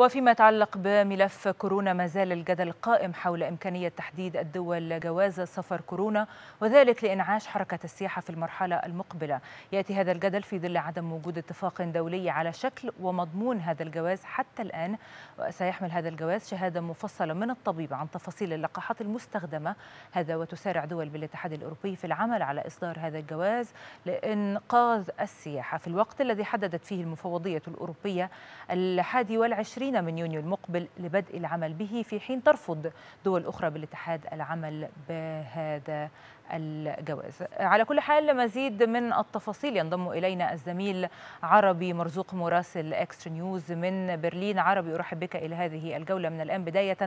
وفيما يتعلق بملف كورونا ما زال الجدل قائم حول إمكانية تحديد الدول جواز سفر كورونا وذلك لإنعاش حركة السياحة في المرحلة المقبلة. يأتي هذا الجدل في ظل عدم وجود اتفاق دولي على شكل ومضمون هذا الجواز حتى الآن، وسيحمل هذا الجواز شهادة مفصلة من الطبيب عن تفاصيل اللقاحات المستخدمة، هذا وتسارع دول بالاتحاد الأوروبي في العمل على إصدار هذا الجواز لإنقاذ السياحة في الوقت الذي حددت فيه المفوضية الأوروبية 21 من يونيو المقبل لبدء العمل به، في حين ترفض دول أخرى بالاتحاد العمل بهذا الجواز. على كل حال لمزيد من التفاصيل ينضم إلينا الزميل عربي مرزوق مراسل إكسترا نيوز من برلين. عربي أرحب بك إلى هذه الجولة من الآن. بداية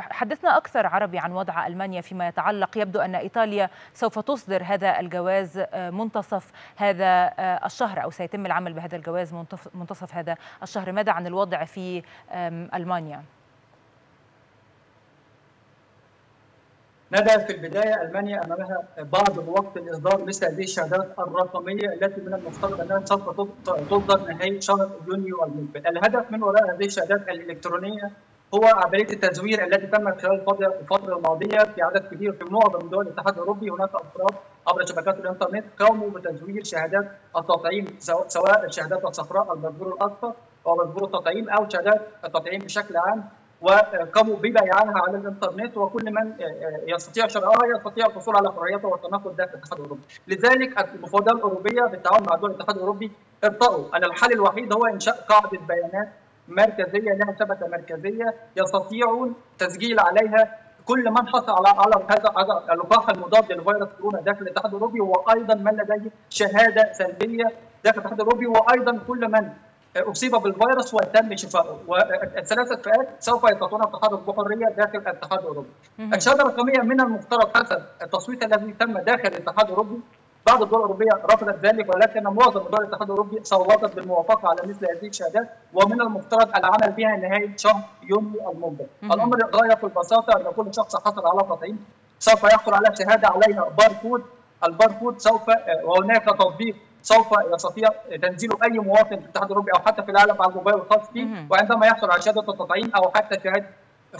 حدثنا أكثر عربي عن وضع ألمانيا فيما يتعلق، يبدو أن إيطاليا سوف تصدر هذا الجواز منتصف هذا الشهر أو سيتم العمل بهذا الجواز منتصف هذا الشهر. ماذا عن الوضع في ألمانيا؟ ندى، في البداية ألمانيا أمامها بعض الوقت لإصدار مثل هذه الشهادات الرقمية التي من المفترض أنها سوف تصدر نهاية شهر يونيو المقبل. الهدف من وراء هذه الشهادات الإلكترونية هو عملية التزوير التي تمت خلال الفترة الماضية في عدد كبير في معظم دول الاتحاد الأوروبي. هناك أفراد عبر شبكات الإنترنت قاموا بتزوير شهادات التطعيم، سواء الشهادات الصفراء الباسبور الأصفر أو باسبور التطعيم أو شهادات التطعيم بشكل عام، وقاموا ببيعها على الانترنت، وكل من يستطيع شرائها يستطيع الحصول على حريته والتناقل داخل الاتحاد الاوروبي. لذلك المفوضيه الاوروبيه بالتعاون مع دول الاتحاد الاوروبي ارتأوا ان الحل الوحيد هو انشاء قاعده بيانات مركزيه، لها شبكه مركزيه يستطيعون تسجيل عليها كل من حصل على هذا اللقاح المضاد لفيروس كورونا داخل الاتحاد الاوروبي، وايضا من لديه شهاده سلبيه داخل الاتحاد الاوروبي، وايضا كل من أصيب بالفيروس وتم شفائه. والثلاث فئات سوف يتطورن التحرك بحرية داخل الاتحاد الأوروبي. الشهادة الرقمية من المفترض حسب التصويت الذي تم داخل الاتحاد الأوروبي، بعض الدول الأوروبية رفضت ذلك، ولكن معظم دول الاتحاد الأوروبي صوتت بالموافقة على مثل هذه الشهادات، ومن المفترض العمل بها نهاية شهر يونيو المقبل. الأمر يتغير ببساطة، أن كل شخص حصل على تطعيم سوف يحصل على شهادة عليها باركود، الباركود سوف وهناك تطبيق سوف يستطيع تنزيله اي مواطن في الاتحاد الاوروبي او حتى في العالم على الموبايل الخاص به، وعندما يحصل على شهاده التطعيم او حتى شهاده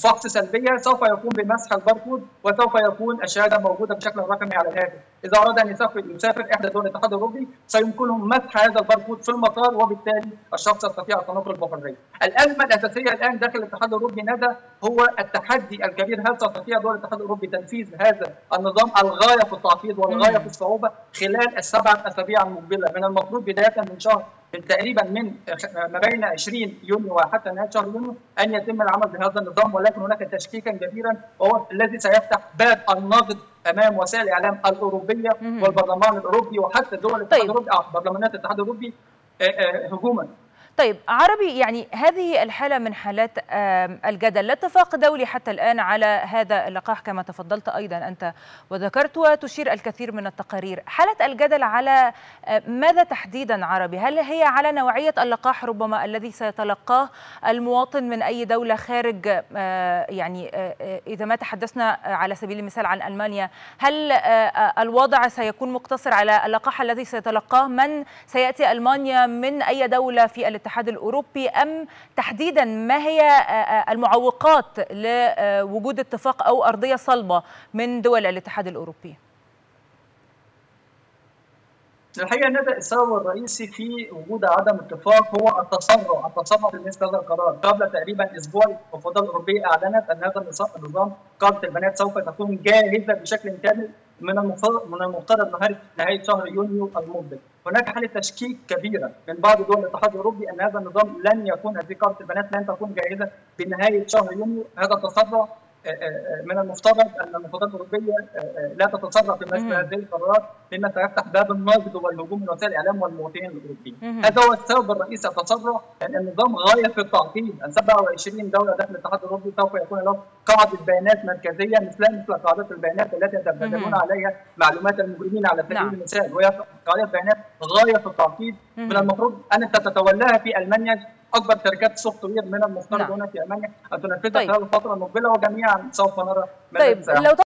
فحص سلبيه سوف يقوم بمسح الباركود وسوف يكون الشهاده موجوده بشكل رقمي على الهاتف. اذا اراد ان يسافر احدى دول الاتحاد الاوروبي سيمكنهم مسح هذا الباركود في المطار، وبالتالي الشخص يستطيع التنقل بحريه. الازمه الاساسيه الان داخل الاتحاد الاوروبي ندى هو التحدي الكبير، هل تستطيع دول الاتحاد الاوروبي تنفيذ هذا النظام الغايه في التعقيد والغايه في الصعوبه خلال ال7 أسابيع المقبله؟ من المفروض بدايه من شهر تقريبا من ما بين 20 يونيو وحتى نهايه شهر يونيو ان يتم العمل بهذا النظام، ولكن هناك تشكيكا كبيرا وهو الذي سيفتح باب النقد امام وسائل الاعلام الاوروبيه والبرلمان الاوروبي وحتى دول الاتحاد الاوروبي برلمانات الاتحاد الاوروبي هجوما. طيب عربي، هذه الحالة من حالات الجدل، لا اتفاق دولي حتى الآن على هذا اللقاح كما تفضلت أيضا أنت وذكرت، وتشير الكثير من التقارير. حالة الجدل على ماذا تحديدا عربي؟ هل هي على نوعية اللقاح ربما الذي سيتلقاه المواطن من أي دولة خارج، إذا ما تحدثنا على سبيل المثال عن ألمانيا، هل الوضع سيكون مقتصر على اللقاح الذي سيتلقاه من سيأتي ألمانيا من أي دولة في الاتحاد الأوروبي، أم تحديدا ما هي المعوقات لوجود اتفاق أو أرضية صلبة من دول الاتحاد الأوروبي؟ الحقيقة ندى، السبب الرئيسي في وجود عدم اتفاق هو التسرع في مثل هذا القرار. قبل تقريبا أسبوع المفوضية الأوروبية أعلنت أن هذا النظام قاعدة البيانات سوف تكون جاهزة بشكل كامل من المفترض نهاية شهر يونيو المقبل. هناك حالة تشكيك كبيرة من بعض دول الاتحاد الأوروبي أن هذا النظام لن يكون، هذه قاعدة البيانات لن تكون جاهزة بنهاية شهر يونيو. هذا التسرع من المفترض أن المفوضية الأوروبية لا تتسرع في مثل هذه القرارات، مما سيفتح باب النقد والهجوم من وسائل الإعلام والمواطنين الأوروبيين. هذا هو السبب الرئيسي، التسرع، أن النظام غاية في التعقيد. 27 دولة داخل الاتحاد الأوروبي سوف يكون له قاعدة بيانات مركزية مثل قاعدات البيانات التي يتبادلون عليها معلومات المجرمين على سبيل المثال، وهي قاعدة بيانات غاية في التعقيد. من المفروض أن تتولاها في ألمانيا اكبر شركات سوفت وير من المفترض هنا في المانيا ان تنفذها خلال الفتره المقبله، وجميعا سوف نرى ماذا